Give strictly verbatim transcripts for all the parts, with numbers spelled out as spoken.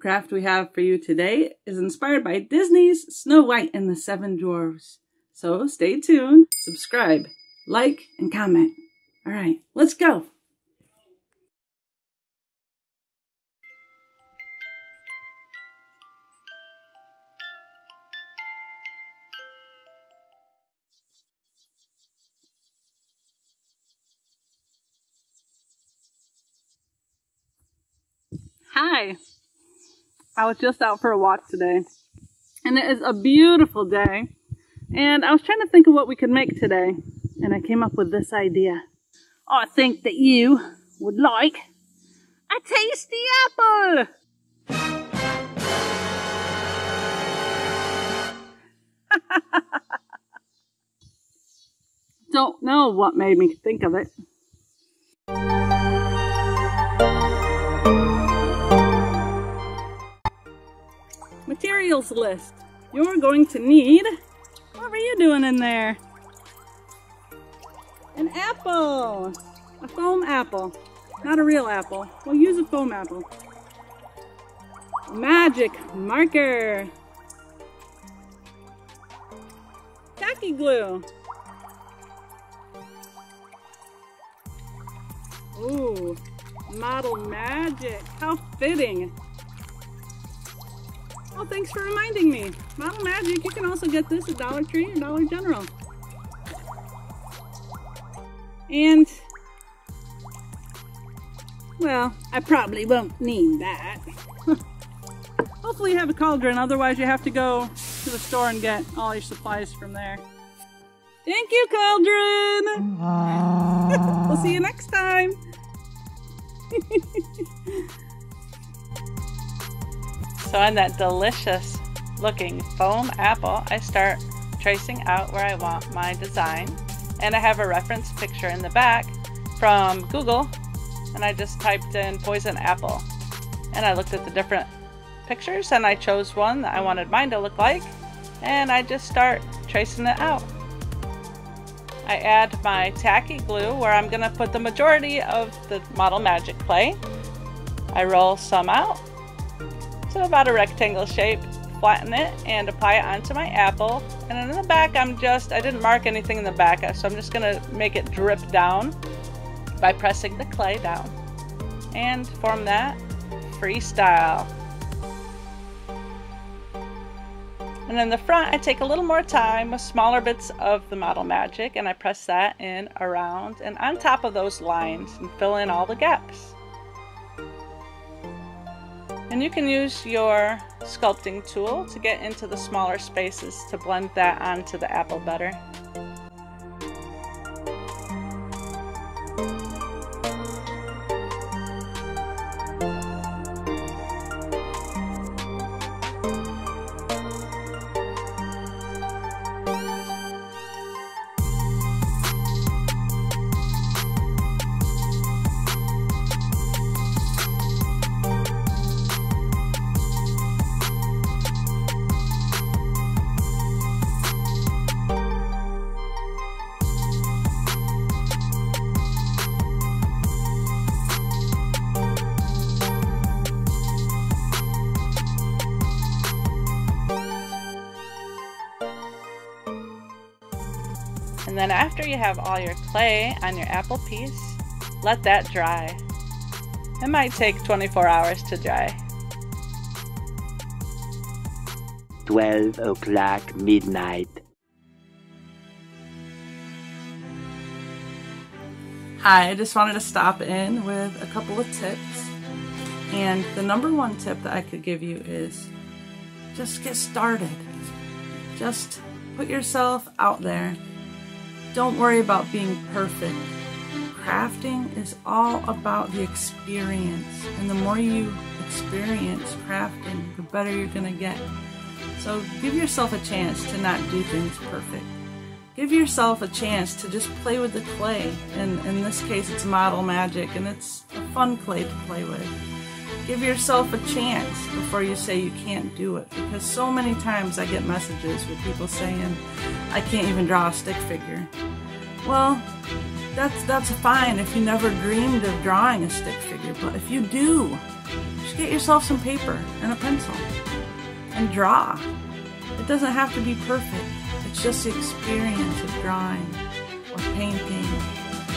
craft we have for you today is inspired by Disney's Snow White and the Seven Dwarves. So stay tuned, subscribe, like, and comment. All right, let's go. Hi, I was just out for a walk today, and it is a beautiful day, and I was trying to think of what we could make today, and I came up with this idea. I think that you would like a tasty apple! Don't know what made me think of it. Materials list. You're going to need, what were you doing in there? An apple! A foam apple. Not a real apple. We'll use a foam apple. Magic marker. Tacky glue. Ooh, model magic. How fitting. Oh, thanks for reminding me. Model magic, you can also get this at Dollar Tree and Dollar General. And, well, I probably won't need that. Hopefully you have a cauldron, otherwise you have to go to the store and get all your supplies from there. Thank you, cauldron! Uh... We'll see you next time! So on that delicious looking foam apple, I start tracing out where I want my design. And I have a reference picture in the back from Google, and I just typed in poison apple, and I looked at the different pictures and I chose one that I wanted mine to look like, and I just start tracing it out. I add my tacky glue where I'm gonna put the majority of the model magic clay. I roll some out to about a rectangle shape, flatten it, and apply it onto my apple. And then in the back, I'm just, I didn't mark anything in the back, so I'm just gonna make it drip down by pressing the clay down and form that freestyle. And in the front, I take a little more time with smaller bits of the model magic, and I press that in around and on top of those lines and fill in all the gaps. And you can use your sculpting tool to get into the smaller spaces to blend that onto the apple better. And then after you have all your clay on your apple piece, let that dry. It might take twenty-four hours to dry. twelve o'clock midnight. Hi, I just wanted to stop in with a couple of tips. And the number one tip that I could give you is just get started. Just put yourself out there. Don't worry about being perfect. Crafting is all about the experience. And the more you experience crafting, the better you're gonna get. So give yourself a chance to not do things perfect. Give yourself a chance to just play with the clay. And in this case, it's model magic, and it's a fun clay to play with. Give yourself a chance before you say you can't do it. Because so many times I get messages with people saying, I can't even draw a stick figure. Well, that's that's fine if you never dreamed of drawing a stick figure, but if you do, just Get yourself some paper and a pencil and draw. It doesn't have to be perfect. It's just the experience of drawing or painting,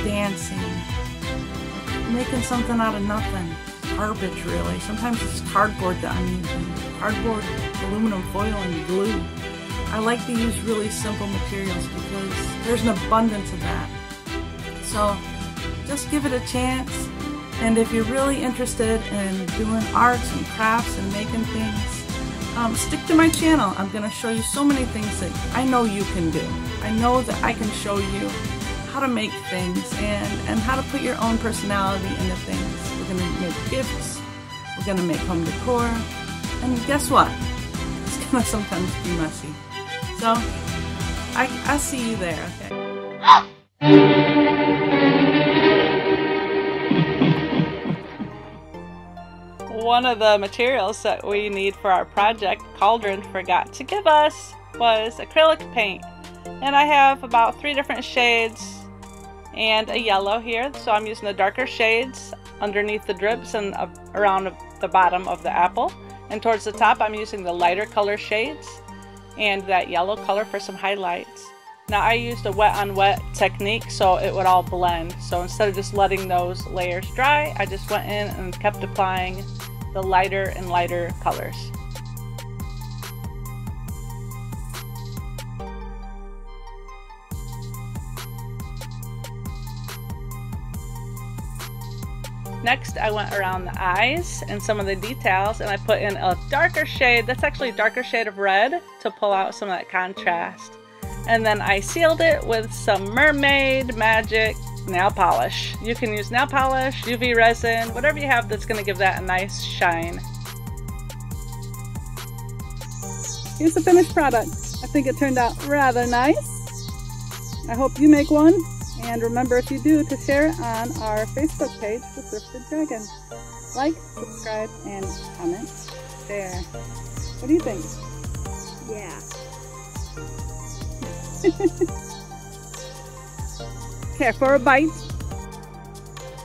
dancing, or making something out of nothing. Garbage, really. Sometimes it's cardboard that I'm using. Cardboard, aluminum foil, and glue. I like to use really simple materials because there's an abundance of that. So just give it a chance. And if you're really interested in doing arts and crafts and making things, um, stick to my channel. I'm going to show you so many things that I know you can do. I know that I can show you how to make things and, and how to put your own personality into things. We're going to make gifts. We're going to make home decor. And guess what? It's going to sometimes be messy. So I, I'll see you there. Okay. One of the materials that we need for our project Cauldron forgot to give us was acrylic paint, and I have about three different shades and a yellow here, so I'm using the darker shades underneath the drips and around the bottom of the apple, and towards the top I'm using the lighter color shades and that yellow color for some highlights. Now I used a wet on wet technique so it would all blend, so instead of just letting those layers dry, I just went in and kept applying the lighter and lighter colors. Next, I went around the eyes and some of the details, and I put in a darker shade, that's actually a darker shade of red, to pull out some of that contrast. And then I sealed it with some Mermaid Magic Nail Polish. You can use nail polish, U V resin, whatever you have that's going to give that a nice shine. Here's the finished product. I think it turned out rather nice. I hope you make one. And remember, if you do, to share it on our Facebook page, The Thrifted Dragon. Like, subscribe, and comment. There. What do you think? Yeah. Care for a bite?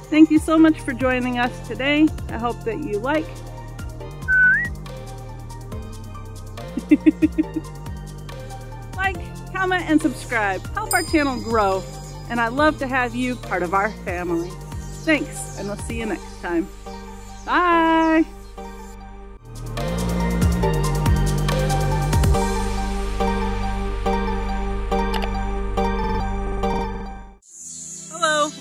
Thank you so much for joining us today. I hope that you like. Like, comment, and subscribe. Help our channel grow. And I'd love to have you part of our family. Thanks, and we'll see you next time. Bye!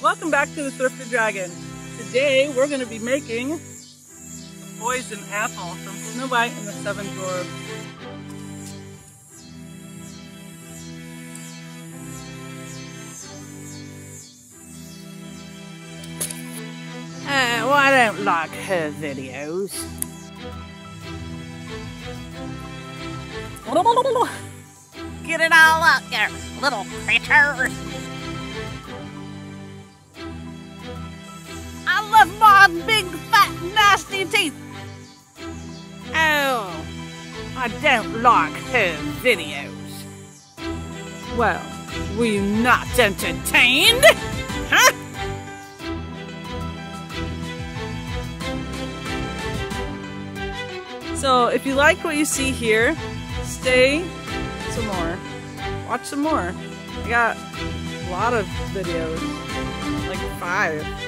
Welcome back to The Thrifted Dragon. Today we're going to be making a Poison Apple from Snow White and the Seven Dwarves. Oh, I don't like her videos. Get it all up there, little critters. My big, fat, nasty teeth. Oh, I don't like her videos. Well, were you not entertained? Huh? So, if you like what you see here, stay some more. Watch some more. I got a lot of videos, like five.